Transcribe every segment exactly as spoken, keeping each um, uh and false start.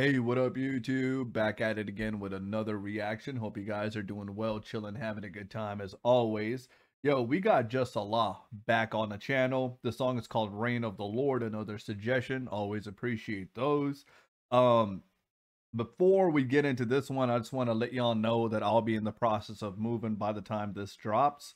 Hey, what up YouTube? Back at it again with another reaction. Hope you guys are doing well, chilling, having a good time as always. Yo, we got Jus Allah back on the channel. The song is called Reign of the Lord, another suggestion. Always appreciate those. Um, before we get into this one, I just want to let y'all know that I'll be in the process of moving by the time this drops.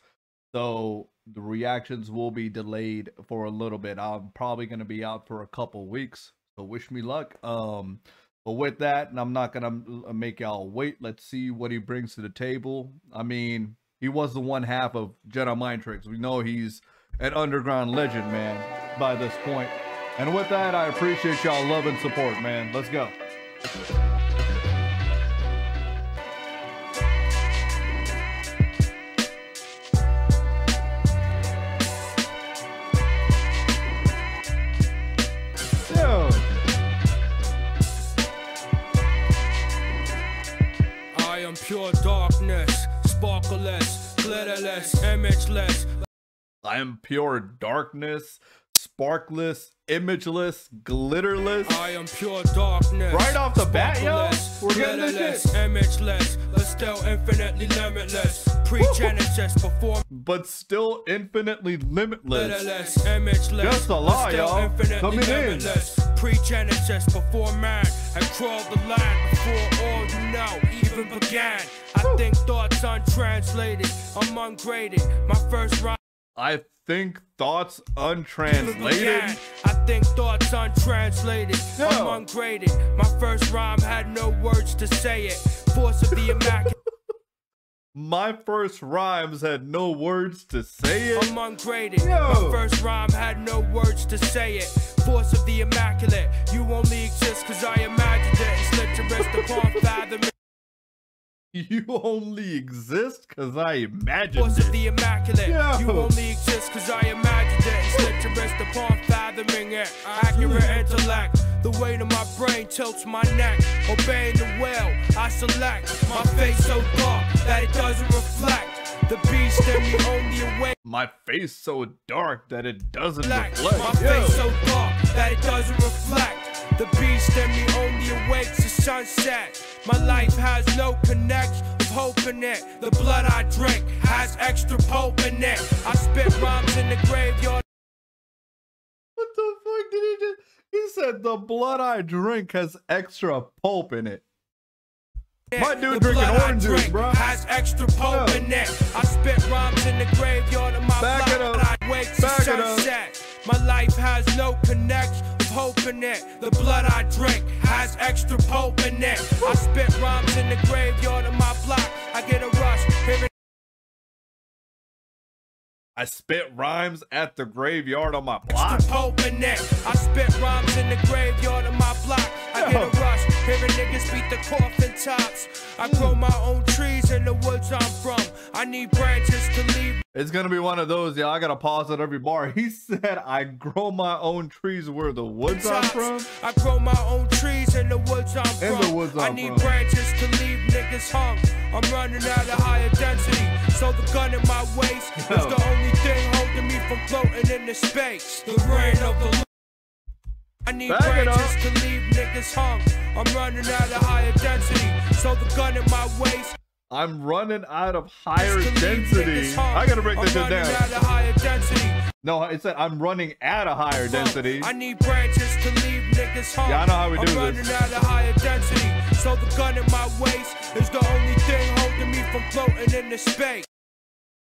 So the reactions will be delayed for a little bit. I'm probably going to be out for a couple weeks. So wish me luck. Um, but with that, and I'm not going to make y'all wait. Let's see what he brings to the table. I mean, he was the one half of Jedi Mind Tricks. We know he's an underground legend, man, by this point. And with that, I appreciate y'all love and support, man. Let's go. Pure darkness, sparkleless, glitterless, imageless. I am pure darkness, sparkless, imageless, glitterless. I am pure darkness. Right off the bat, yo, we're getting this shit. Imageless, but still infinitely limitless. Pre-genesis before, but still infinitely limitless. Just a lie, y'all. Come in. Pre-genesis before man, I crawled the line before all you know even began. I think thoughts untranslated, I'm ungraded. My first rhyme. I think thoughts untranslated. I think thoughts untranslated. Yo. I'm ungraded. My first rhyme had no words to say it. Force of the immaculate. My first rhymes had no words to say it. I'm ungraded. Yo. My first rhyme had no words to say it. Force of the immaculate. You only exist because I imagined it. And slipped your wrist upon fathom. You only exist because I imagined it. Force of the immaculate. Yo. You only exist because I imagined it. And slipped your wrist upon fathoming it. Accurate intellect. The weight of my brain tilts my neck. Obeying the will, I select. My face so dark that it doesn't reflect. The beast in me only awake. My face so dark that it doesn't reflect. My face so dark that it doesn't reflect. The beast in me only awakes the sunset. My life has no connection of hope in it. The blood I drink has extra hope in it. I spit rhymes in the graveyard. What the fuck did he just... He said the blood I drink has extra pulp in it. My dude drinking orange juice, bro. Has extra pulp yeah. in it. I spit rhymes in the graveyard of my Back blood, it up. I wake Back to sunset. My life has no connection of hope in it. The blood I drink has extra pulp in it. I spit rhymes in the graveyard of my block. I get a rush. I spit rhymes at the graveyard on my block. Open it. I spit rhymes in the graveyard on my block. I get a rush, hearing niggas beat the coffin tops. I grow my own trees in the woods I'm from. I need branches to leave. It's gonna be one of those, y'all. I gotta pause at every bar. He said, I grow my own trees where the woods I'm from. I grow my own trees in the woods I'm from. In the woods I'm I need from. branches to leave niggas hung. I'm running out of higher density. So the gun in my waist Yo. is the only thing holding me from floating in the space. The reign of the Lord. I need branches to leave niggas hung. I'm running out of higher density. So the gun in my waist. I'm running out of higher density. I gotta break this shit down. Out of higher density. No, it said I'm running at a higher density. I need branches to leave niggas hung. Yeah, I know how we do this. I'm running out of higher density. So the gun in my waist is the only thing holding me from floating in the space.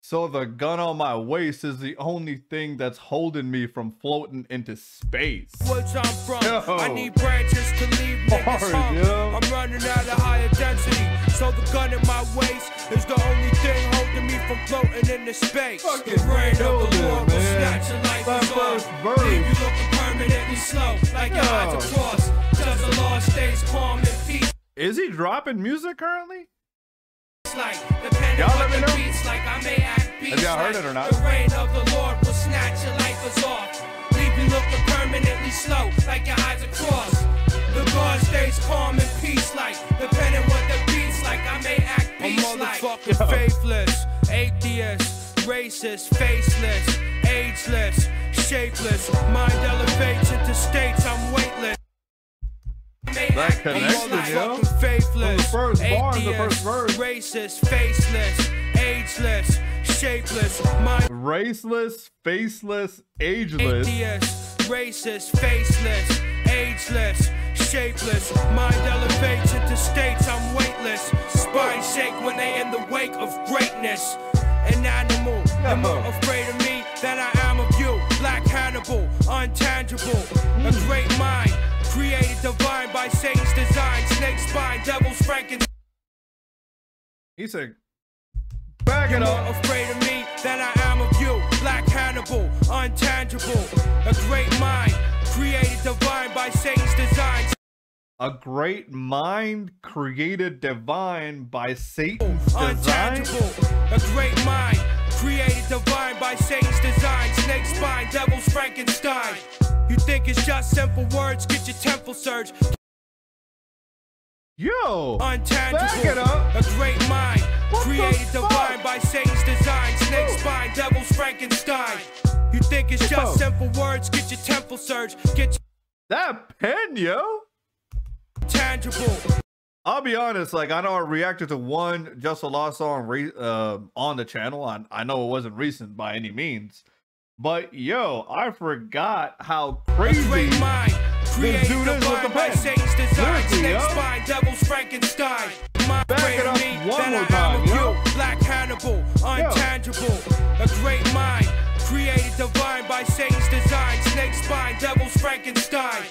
So the gun on my waist is the only thing that's holding me from floating into space. Woods I'm from. Yo. I need branches to leave niggas home. I'm running out of higher density. So the gun in my waist is the only thing holding me from floating into space. Fucking the rain of the Lord will snatch your life from off. Leave you looking permanently slow, like your eyes are crossed. Jus Allah stays calm and peace. Is he dropping music currently? Like, y'all let me know. Beats, like, I may act beast, have y'all heard like, it or not? The reign of the Lord will snatch your life off. Leave you looking permanently slow, like your eyes are crossed. The God stays calm and peace, like depending what the beats, like I may act beast, I'm like motherfucking faithless, atheist, racist, faceless, ageless, shapeless. Mind elevates into states I'm weightless. I may That connection, yo. Faithless, the first bar, the first verse. Racist, faceless, ageless, shapeless. My raceless, faceless, ageless. Atheist, racist, faceless, ageless, shapeless. Mind elevates into states I'm weightless. Spine shake when they in the wake of greatness. An animal, the more afraid of me than I am of you. Black Hannibal, untangible, a great mind, created divine by Satan's design. Snake spine, devil's Franken. He said, back it up. Afraid of me than I am of you. Black Hannibal, untangible, a great mind, created divine by Satan's design. A great mind created divine by Satan's design. A great mind created divine by Satan's design. Snake spine, devil's Frankenstein. You think it's just simple words? Get your temple surge. Yo, untangible. Back it up. A great mind what created divine by Satan's design. Snake spine, devil's Frankenstein. You think it's just simple words? Get your temple surge. Get your that pen, yo. Tangible. I'll be honest, like I know I reacted to one Jus Allah song re uh, on the channel. I, I know it wasn't recent by any means, but yo, I forgot how crazy this dude is with the pen. Lyrically, yo. Back it up one more time, yo. Black Hannibal, untangible, a great mind, created divine by Satan's design. Snake spine, devil's Frankenstein.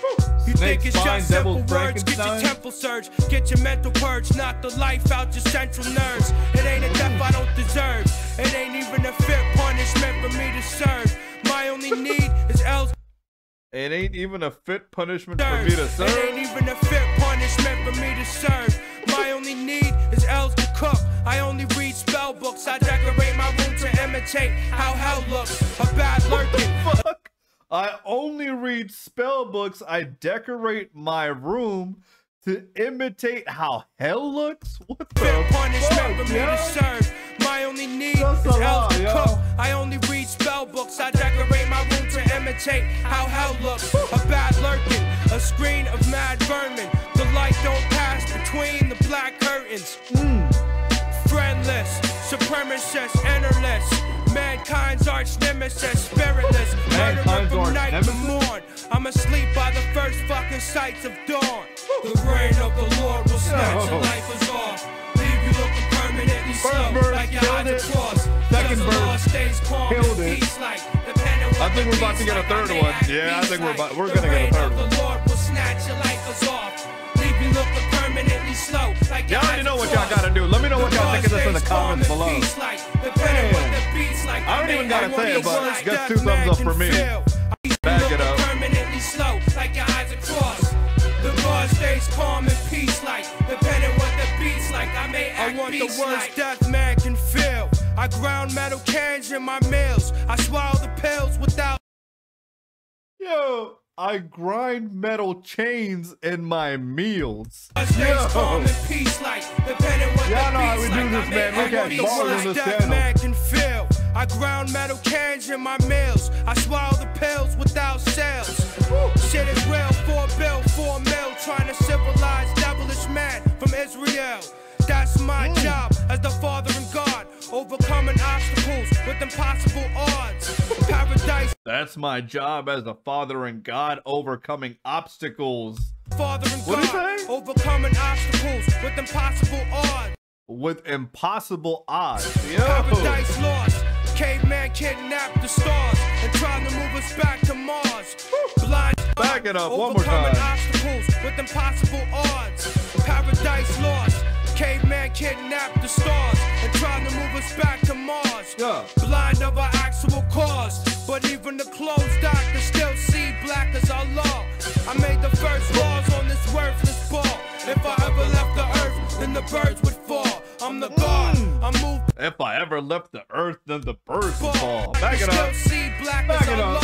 You think it's just simple words? Get your temple surge, get your mental purge, knock the life out your central nerves. It ain't a death I don't deserve. It ain't even a fair punishment for me to serve. My only need is L's. It ain't even a fit punishment for me to serve. It ain't even a fit punishment for me to serve. My only need is L's to cook. I only read spell books. I decorate my room to imitate how hell looks. A bad lurking. Fuck. I only read spell books. I decorate my room to imitate how hell looks. What the fair punishment fuck, for yo? Me to serve. My only need That's is L's to cook. I only read spell books. I decorate my room to imitate how hell looks. A bad lurking, a screen of mad vermin. The light don't pass between the black curtains. Mm. Friendless, supremacist, enterless. Mankind's arch nemesis, spiritless. Murderer from night to morn. I'm asleep by the first fucking sights of dawn. The reign of the Lord will snatch your life as off. Leave you looking permanently slow, like your eyes are crossed. Second verse killed it. I think we're about to get a third one. Yeah, I think we're about, we're gonna get a third one. The Lord will snatch your life as off. Leave you looking permanently slow. Like y'all already know what y'all gotta do. Let me know what y'all think of this in the comments below. Damn. I don't even gotta say it, but just two thumbs up for me. Back it up. Permanently slow, like your eyes are crossed. The Lord stays calm and peace like. Depending what the beat's like, I may act I want the worst death man can feel. I ground metal cans in my meals. I swallow the pills without. Yo, I grind metal chains in my meals. Yo. Y'all know how we do this, man. Look at bars on this channel. I ground metal cans in my meals. I swallow the pills without sales. Shit is real, four bill, four mil. Trying to civilize devilish man from Israel. That's my mm. job as the father and God. Overcoming obstacles with impossible odds. Paradise. That's my job as the father and God. Overcoming obstacles. Father and what God. Overcoming obstacles with impossible odds. With impossible odds. Yo. Paradise lost. Caveman kidnapped the stars and tried to move us back to Mars. Blind. Back it up one more time. Overcoming obstacles with impossible odds. Paradise lost. Caveman kidnapped the stars and tried to move us back to Mars. Yeah. Blind of our actual cause, but even the closed eye can still see black as Allah. I made the first laws on this worthless ball. If I ever left the earth, then the birds would fall. I'm the God. I move. If I ever left the earth, then the birds would fall. Back it up. See black back as it Allah. Up.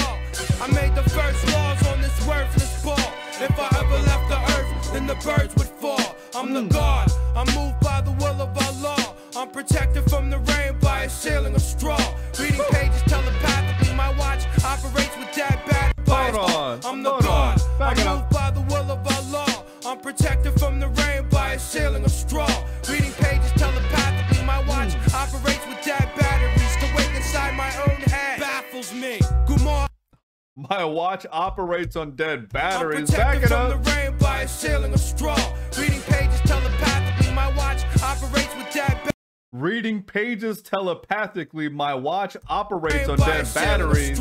I made the first laws on this worthless ball. If I ever left the earth, then the birds would fall. I'm the God. I'm moved by the will of Allah. I'm protected from the rain by a ceiling of straw. Reading pages telepathically. My watch operates with that bad vibes. I'm the God. I'm moved by the will of Allah. I'm protected from the rain by a ceiling of straw. Reading pages telepathically, my watch mm. operates with dead batteries. The weight inside my own head baffles me. Gumar. My watch operates on dead batteries. Back it up. I'm protected from the rain by a ceiling of straw. Reading pages telepathically, my watch operates with dead batteries. Reading pages telepathically, my watch operates on dead batteries.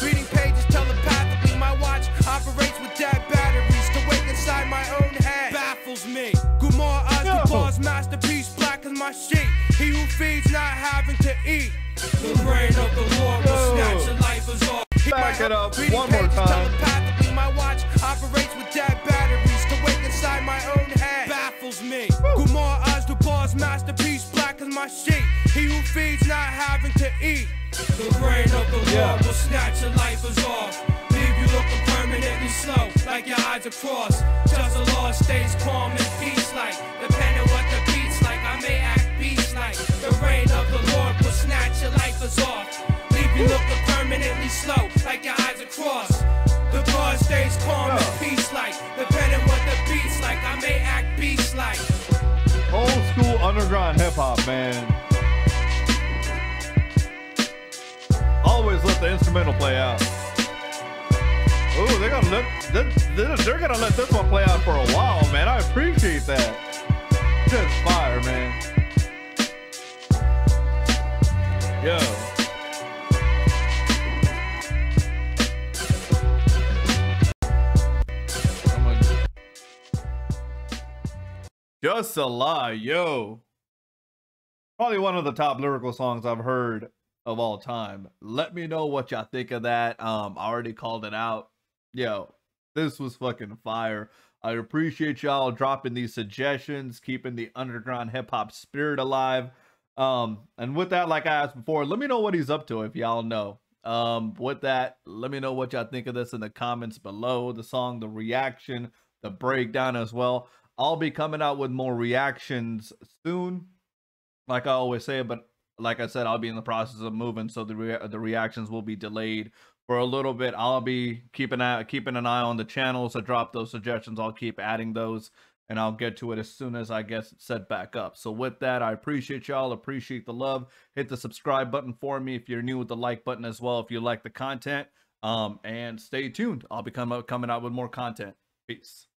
Reading pages telepathically, my watch operates with dead batteries. The weight inside my own head baffles me. Gumar Azkabar's masterpiece, black as my sheet. He who feeds not having to eat. The reign of the Lord will snatch your life as all. Back it up one more time. Telepathically, my watch operates with dead batteries. The weight inside my own head baffles me. Gumar Azkabar's masterpiece, my sheep, he who feeds not having to eat. The reign of the yeah. Lord will snatch your life as off. Leave you looking permanently slow, like your eyes are crossed. Jus Allah stays calm and peace like, depending what the beats like, I may act beast like. The reign of the Lord will snatch your life as off. Leave you looking permanently slow, like your eyes are crossed. The God stays calm yeah. and peace like, depending what the beats like, I may act beast like. Old school underground hip-hop, man. Always let the instrumental play out. Ooh, they're gonna let they're gonna let this one play out for a while, man. I appreciate that. Just fire, man. Yo. Jus Allah, yo. Probably one of the top lyrical songs I've heard of all time. Let me know what y'all think of that. Um, I already called it out. Yo, this was fucking fire. I appreciate y'all dropping these suggestions, keeping the underground hip-hop spirit alive. Um, and with that, like I asked before, let me know what he's up to if y'all know. Um, with that, let me know what y'all think of this in the comments below. The song, the reaction, the breakdown as well. I'll be coming out with more reactions soon, like I always say, but like I said, I'll be in the process of moving, so the re the reactions will be delayed for a little bit. I'll be keeping an eye, keeping an eye on the channel, so drop those suggestions. I'll keep adding those, and I'll get to it as soon as I get set back up. So with that, I appreciate y'all, appreciate the love. Hit the subscribe button for me if you're new, with the like button as well if you like the content, um, and stay tuned. I'll be coming out with more content. Peace.